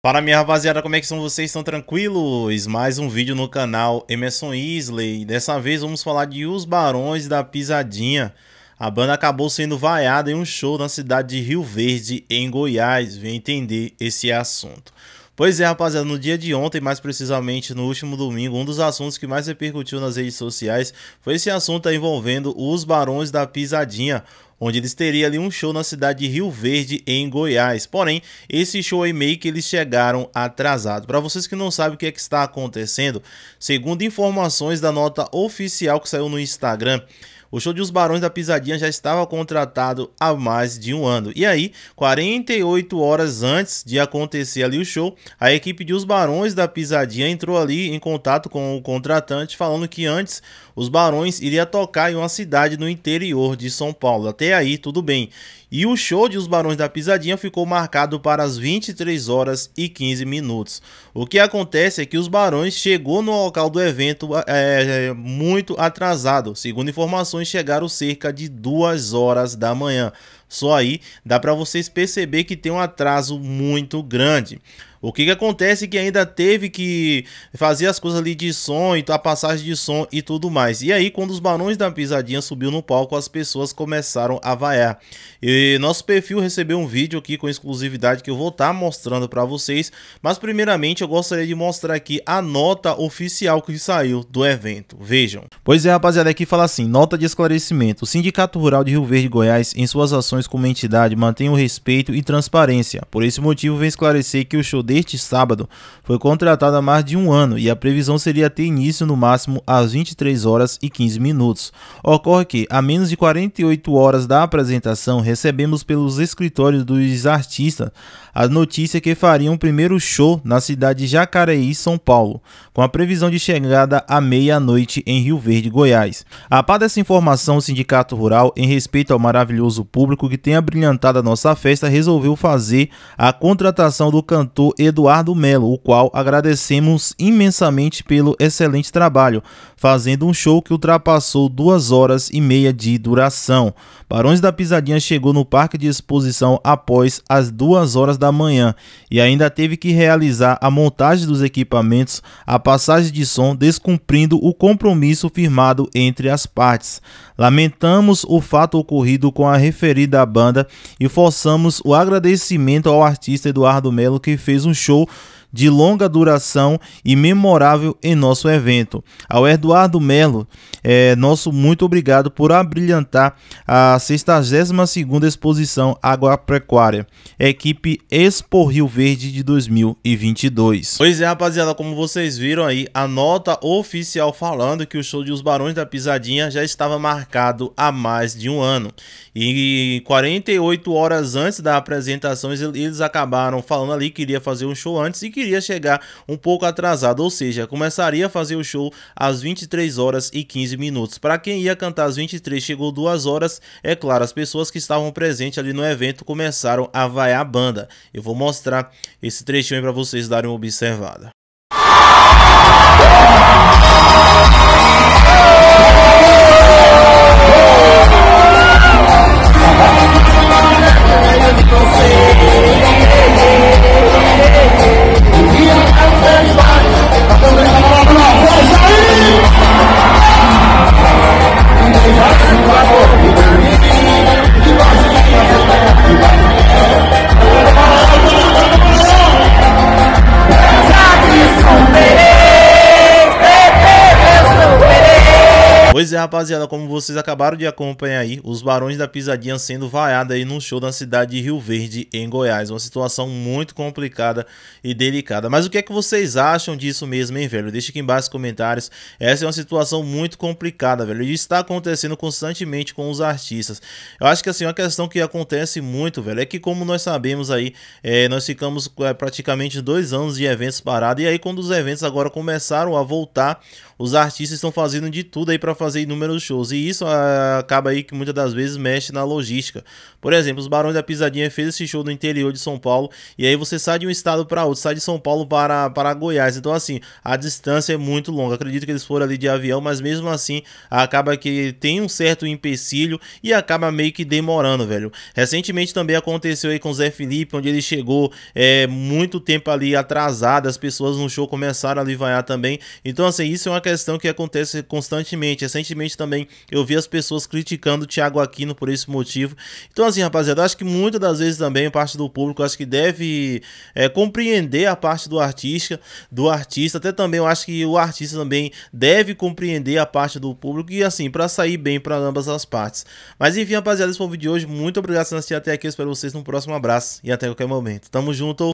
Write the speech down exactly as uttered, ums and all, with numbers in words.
Fala minha rapaziada, como é que são vocês? Estão tranquilos? Mais um vídeo no canal Emerson Yslley. Dessa vez vamos falar de Os Barões da Pisadinha. A banda acabou sendo vaiada em um show na cidade de Rio Verde, em Goiás. Vem entender esse assunto. Pois é, rapaziada, no dia de ontem, mais precisamente no último domingo, um dos assuntos que mais repercutiu nas redes sociais foi esse assunto aí envolvendo Os Barões da Pisadinha, onde eles teriam ali um show na cidade de Rio Verde, em Goiás. Porém, esse show aí meio que eles chegaram atrasado. Para vocês que não sabem o que é que está acontecendo, segundo informações da nota oficial que saiu no Instagram, o show de Os Barões da Pisadinha já estava contratado há mais de um ano. E aí, quarenta e oito horas antes de acontecer ali o show, a equipe de Os Barões da Pisadinha entrou ali em contato com o contratante, falando que antes os Barões iria tocar em uma cidade no interior de São Paulo. Até aí, tudo bem. E o show de Os Barões da Pisadinha ficou marcado para as vinte e três horas e quinze minutos. O que acontece é que os Barões chegou no local do evento é, muito atrasado. Segundo informações, chegaram cerca de duas horas da manhã. Só aí dá para vocês perceber que tem um atraso muito grande. O que que acontece é que ainda teve que fazer as coisas ali de som, e a passagem de som e tudo mais. E aí, quando Os Barões da Pisadinha subiu no palco, as pessoas começaram a vaiar. E nosso perfil recebeu um vídeo aqui com exclusividade que eu vou estar mostrando para vocês. Mas primeiramente eu gostaria de mostrar aqui a nota oficial que saiu do evento. Vejam. Pois é, rapaziada, aqui fala assim: nota de esclarecimento. O Sindicato Rural de Rio Verde, Goiás, em suas ações como entidade, mantém o respeito e transparência. Por esse motivo, vem esclarecer que o show deste sábado foi contratado há mais de um ano e a previsão seria ter início no máximo às vinte e três horas e quinze minutos. Ocorre que, a menos de quarenta e oito horas da apresentação, recebemos pelos escritórios dos artistas a notícia que fariam o primeiro show na cidade de Jacareí, São Paulo, com a previsão de chegada à meia-noite em Rio Verde, Goiás. A par dessa informação, o Sindicato Rural, em respeito ao maravilhoso público que tem abrilhantado a nossa festa, resolveu fazer a contratação do cantor Eduardo Melo, o qual agradecemos imensamente pelo excelente trabalho, fazendo um show que ultrapassou duas horas e meia de duração. Barões da Pisadinha chegou no parque de exposição após as duas horas da manhã e ainda teve que realizar a montagem dos equipamentos, a passagem de som, descumprindo o compromisso firmado entre as partes. Lamentamos o fato ocorrido com a referida banda e forçamos o agradecimento ao artista Eduardo Melo, que fez um um show de longa duração e memorável em nosso evento. Ao Eduardo Melo, é, nosso muito obrigado por abrilhantar a sexagésima segunda Exposição Agropecuária, equipe Expo Rio Verde de dois mil e vinte e dois. Pois é, rapaziada, como vocês viram aí, a nota oficial falando que o show de Os Barões da Pisadinha já estava marcado há mais de um ano. E quarenta e oito horas antes da apresentação, eles acabaram falando ali que iria fazer um show antes e que queria chegar um pouco atrasado, ou seja, começaria a fazer o show às vinte e três horas e quinze minutos. Para quem ia cantar às vinte e três, chegou duas horas. É claro, as pessoas que estavam presentes ali no evento começaram a vaiar a banda. Eu vou mostrar esse trechinho aí para vocês darem uma observada. Pois é, rapaziada, como vocês acabaram de acompanhar aí, Os Barões da Pisadinha sendo vaiada aí num show na cidade de Rio Verde, em Goiás. Uma situação muito complicada e delicada. Mas o que é que vocês acham disso mesmo, hein, velho? Deixa aqui embaixo nos comentários. Essa é uma situação muito complicada, velho. E está acontecendo constantemente com os artistas. Eu acho que, assim, uma questão que acontece muito, velho, é que, como nós sabemos aí, é, nós ficamos é, praticamente dois anos de eventos parados. E aí, quando os eventos agora começaram a voltar, os artistas estão fazendo de tudo aí para fazer fazer inúmeros shows, e isso ah, acaba aí que muitas das vezes mexe na logística. Por exemplo, os Barões da Pisadinha fez esse show no interior de São Paulo, e aí você sai de um estado para outro, sai de São Paulo para, para Goiás. Então assim, a distância é muito longa. Acredito que eles foram ali de avião, mas mesmo assim acaba que tem um certo empecilho e acaba meio que demorando, velho. Recentemente também aconteceu aí com o Zé Felipe, onde ele chegou é, muito tempo ali atrasado, as pessoas no show começaram a livaiar também. Então assim, isso é uma questão que acontece constantemente. Recentemente também eu vi as pessoas criticando o Thiago Aquino por esse motivo. Então assim, rapaziada, acho que muitas das vezes também parte do público acho que deve é, compreender a parte do artista, do artista, até também eu acho que o artista também deve compreender a parte do público, e assim, para sair bem para ambas as partes. Mas enfim, rapaziada, esse foi o vídeo de hoje. Muito obrigado por assistir até aqui, eu espero vocês no próximo abraço e até qualquer momento. Tamo junto!